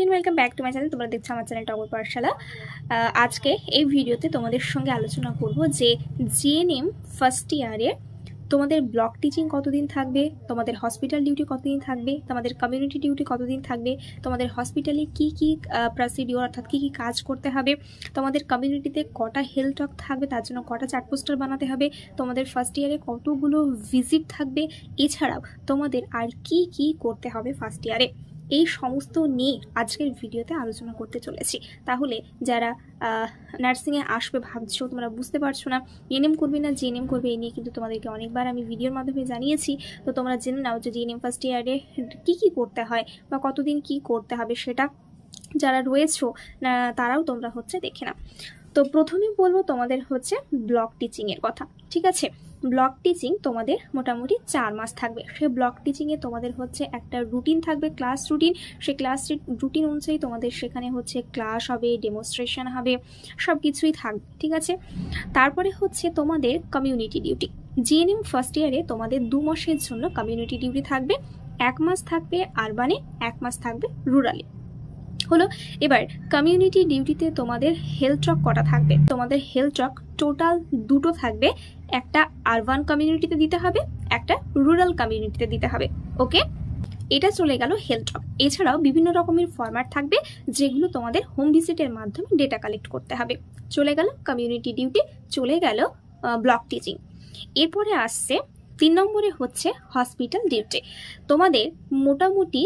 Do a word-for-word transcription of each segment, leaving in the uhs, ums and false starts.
Welcome back to my channel. तुम्हारा देखो हमारे चैनल टॉपर पाठशाला। आज के ए भिडियोते तुम्हारे संगे आलोचना करब जे जिएनएम फर्स्ट इयारे तुम्हारे ब्लॉक टीचिंग कतदिन थाकबे, तुम्हारे हॉस्पिटल डिউটি कतदिन थाकबे, तुम्हारे कम्युनिटी डिউটি कतदिन थाकबे, तुम्हारे हॉस्पिटले की की प्रोसिडियर अर्थात की की काज करते हबे, तुम्हारे कम्युनिटीते कटा हेल्थ टक थाकबे, तार जोन्नो कटा चार्ट पोस्टर बनाते हबे, तुम्हारे फर्स्ट इयारे कतगुलो विजिट थाकबे, एछाड़ाओ तुम्हारे आर की की करते हबे फर्स्ट इयारे এই সমস্ত নিয়ে আজকের ভিডিওতে আলোচনা করতে চলেছি। তাহলে যারা নার্সিং এ আসবে ভাবছো, তোমরা বুঝতে পারছো না জিএনএম করবে না জিএনএম করবে, এই নিয়ে কিন্তু তোমাদেরকে অনেকবার আমি ভিডিওর মাধ্যমে জানিয়েছি। তো তোমরা জেনে নাও যে জিএনএম ফার্স্ট ইয়ারে কি কি করতে হয় বা কতদিন কি করতে হবে, সেটা যারা রয়েছো না তারাও তোমরা হচ্ছে দেখে নাও। তো প্রথমেই বলবো তোমাদের হচ্ছে ব্লক টিচিং এর কথা, ঠিক আছে। ব্লক টিচিং তোমাদের মোটামুটি চার মাস থাকবে। সেই ব্লক টিচিংয়ে তোমাদের হচ্ছে একটা রুটিন থাকবে, ক্লাস রুটিন। সেই ক্লাস রুটিন অনুযায়ী তোমাদের সেখানে হচ্ছে ক্লাস হবে, ডেমনস্ট্রেশন হবে, সব কিছুই থাকবে, ঠিক আছে। তারপরে হচ্ছে তোমাদের কমিউনিটি ডিউটি। জিএনএম ফার্স্ট ইয়ারে তোমাদের দু মাসের জন্য কমিউনিটি ডিউটি থাকবে। এক মাস থাকবে আরবানে, এক মাস থাকবে রুরালে। হলো এবার কমিউনিটি ডিউটিতে তোমাদের হেলথ ট্রাক কটা থাকবে? তোমাদের হেলথ ট্রাক টোটাল দুটো থাকবে, একটা আরবান কমিউনিটিতে দিতে হবে, একটা রুরাল কমিউনিটিতে দিতে হবে। ওকে, এটা চলে গেল হেলথ ট্রাক। এছাড়াও বিভিন্ন রকমের ফরম্যাট থাকবে যেগুলো তোমাদের হোম ভিজিটের মাধ্যমে ডেটা কালেক্ট করতে হবে। চলে গেল কমিউনিটি ডিউটি, চলে গেল ব্লক টিচিং। এরপরে আসছে তিন নম্বরে হচ্ছে হসপিটাল ডিউটি। তোমাদের মোটামুটি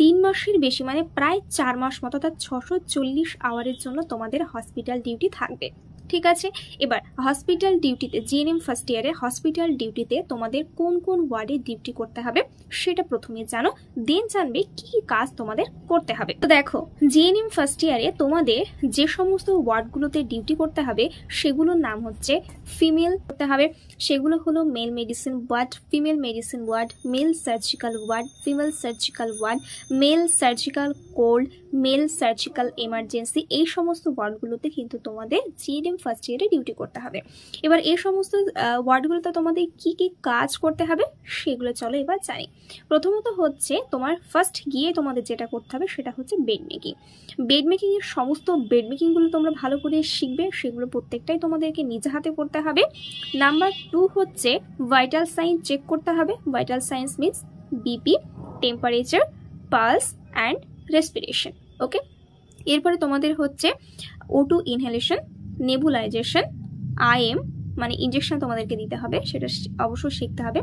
तीन मासेर बेशी माने प्राय चार मास मतो अर्थात छशो चल्लिस आवारेर जोन्नो तोमादेर हॉस्पिटल डिउटी थाकबे, ठीक आछे। एबार हॉस्पिटल डिउटीते जिएनएम फार्स्ट इयारे हॉस्पिटल डिउटीते तोमादेर कोन कोन वार्डे डिउटी करते हबे सेटा प्रथमे जानो, देन जानबे कि कि काज तोमादेर करते हबे। तो देखो जिएनएम फार्स्ट इयारे तोमादेर जे समस्त वार्डगुलोते डिउटी करते हबे सेगुलोर नाम होच्छे फिमेल करते हबे। सेगुलो हलो male medicine ward, female medicine ward, male surgical ward, female surgical ward, male surgical cold, male surgical emergency, এই সমস্ত ওয়ার্ডগুলোতে কিন্তু তোমাদের জিএনএম ফার্স্ট ইয়ারে ডিউটি করতে হবে। এবার এই সমস্ত ওয়ার্ডগুলোতে তোমাদের কি কি কাজ করতে হবে সেগুলো চলো এবার জানি। প্রথমত হচ্ছে তোমার ফার্স্ট গিয়ে তোমাদের যেটা করতে হবে সেটা হচ্ছে বেড মেকিং। বেড মেকিং এর সমস্ত বেড মেকিংগুলো তোমরা ভালো করে শিখবে, সেগুলো প্রত্যেকটাই তোমাদেরকে নিজে হাতে করতে হবে। নাম্বার টু হচ্ছে ভাইটাল সাইন চেক করতে হবে। Vital signs means BP, temperature, pulse and respiration. Okay, এরপরে তোমাদের হচ্ছে ওটু ইনহেলেশন, নেবুলাইজেশন, আইএম মানে ইঞ্জেকশন তোমাদেরকে দিতে হবে, সেটা অবশ্যই শিখতে হবে।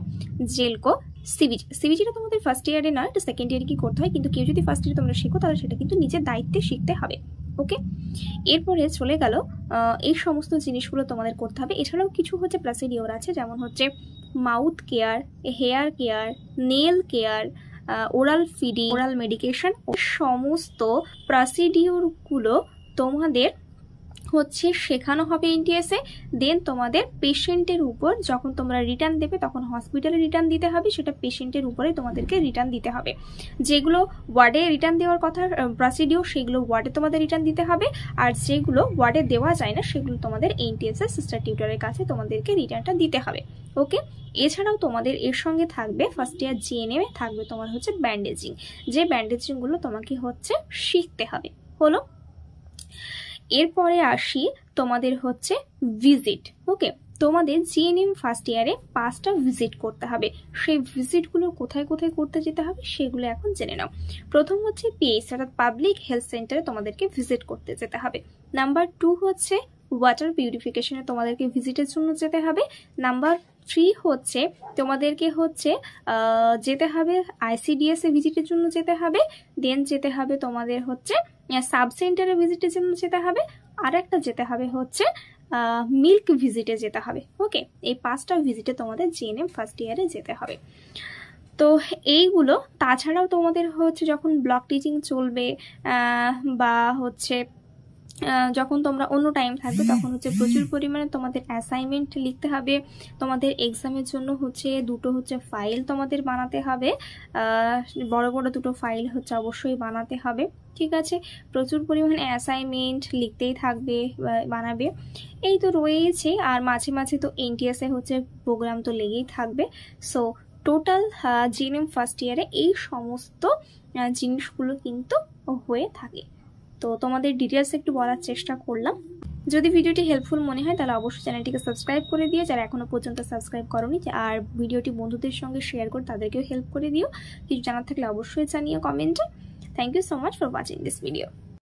জেলকো, সিবিজি। সিবিজিটা তোমাদের ফার্স্ট ইয়ারে নয়, এটা সেকেন্ড ইয়ারে কি করতে হয়, কিন্তু কেউ যদি ফার্স্ট ইয়ারে তোমরা শেখো তাহলে সেটা কিন্তু নিজের দায়িত্বে শিখতে হবে। ওকে, এরপরে চলে গেল এই সমস্ত জিনিসগুলো তোমাদের করতে হবে। এছাড়াও কিছু হচ্ছে প্রসিডিওর আছে, যেমন হচ্ছে mouth care, hair care, nail care, oral feeding, oral medication, সমস্ত প্রসিডিওরগুলো তোমাদের হচ্ছে শেখানো হবে এনটিএসে। দেন তোমাদের পেশেন্টের উপর যখন তোমরা রিটার্ন দেবে তখন হসপিটালে রিটার্ন দিতে হবে, সেটা পেশেন্টের উপরে তোমাদেরকে রিটার্ন দিতে হবে। যেগুলো ওয়ার্ডে রিটার্ন দেওয়ার কথা প্রসিডিওর, সেগুলো ওয়ার্ডে তোমাদের রিটার্ন দিতে হবে, আর যেগুলো ওয়ার্ডে দেওয়া যায় না সেগুলো তোমাদের এনটিএসের সিস্টার টিউটরের কাছে তোমাদেরকে রিটার্নটা দিতে হবে। ওকে, এছাড়াও তোমাদের এর সঙ্গে থাকবে ফার্স্ট ইয়ার জিএনএম এ থাকবে তোমার হচ্ছে ব্যান্ডেজিং, যে ব্যান্ডেজিংগুলো তোমাকে হচ্ছে শিখতে হবে। হলো এরপরে আসি তোমাদের হচ্ছে ভিজিট। ওকে, তোমাদের জিএনএম ফার্স্ট ইয়ারে পাঁচটা ভিজিট করতে হবে। সেই ভিজিটগুলো কোথায় কোথায় করতে যেতে হবে সেগুলো এখন জেনে নাও। প্রথম হচ্ছে পিএইচ অর্থাৎ পাবলিক হেলথ সেন্টারে তোমাদেরকে ভিজিট করতে যেতে হবে। নাম্বার টু হচ্ছে ওয়াটার পিউরিফিকেশনে তোমাদেরকে ভিজিটের জন্য যেতে হবে। নাম্বার থ্রি হচ্ছে তোমাদেরকে হচ্ছে যেতে হবে আইসিডিএস এ ভিজিটের জন্য যেতে হবে। দেন যেতে হবে তোমাদের হচ্ছে সাব সেন্টারে ভিজিটের জন্য যেতে হবে, আর একটা যেতে হবে হচ্ছে মিল্ক ভিজিটে যেতে হবে। ওকে, এই পাঁচটা ভিজিটে তোমাদের জিএনএম ফার্স্ট ইয়ারে যেতে হবে। তো এইগুলো তাছাড়াও তোমাদের হচ্ছে যখন ব্লক টিচিং চলবে বা হচ্ছে যখন তোমরা অন্য টাইম থাকবে তখন হচ্ছে প্রচুর পরিমাণে তোমাদের অ্যাসাইনমেন্ট লিখতে হবে। তোমাদের এক্সামের জন্য হচ্ছে দুটো হচ্ছে ফাইল তোমাদের বানাতে হবে, বড় বড় দুটো ফাইল হচ্ছে অবশ্যই বানাতে হবে, ঠিক আছে। প্রচুর পরিমাণে অ্যাসাইনমেন্ট লিখতেই থাকবে, বানাবে, এই তো রয়েছে। আর মাঝে মাঝে তো এনটিএসএ হচ্ছে প্রোগ্রাম তো লেগেই থাকবে। সো টোটাল জিএনএম ফার্স্ট ইয়ারে এই সমস্ত জিনিসগুলো কিন্তু হয়ে থাকে। তো তোমাদের ডিটেইলস একটু বলার চেষ্টা করলাম। যদি ভিডিওটি হেল্পফুল মনে হয় তাহলে অবশ্যই চ্যানেলটিকে সাবস্ক্রাইব করে দিও, যারা এখনো পর্যন্ত সাবস্ক্রাইব করোনি, আর ভিডিওটি বন্ধুদের সঙ্গে শেয়ার করে তাদেরকেও হেল্প করে দিও। কিছু জানার থাকলে অবশ্যই জানিও কমেন্টে। Thank you so much for watching this video.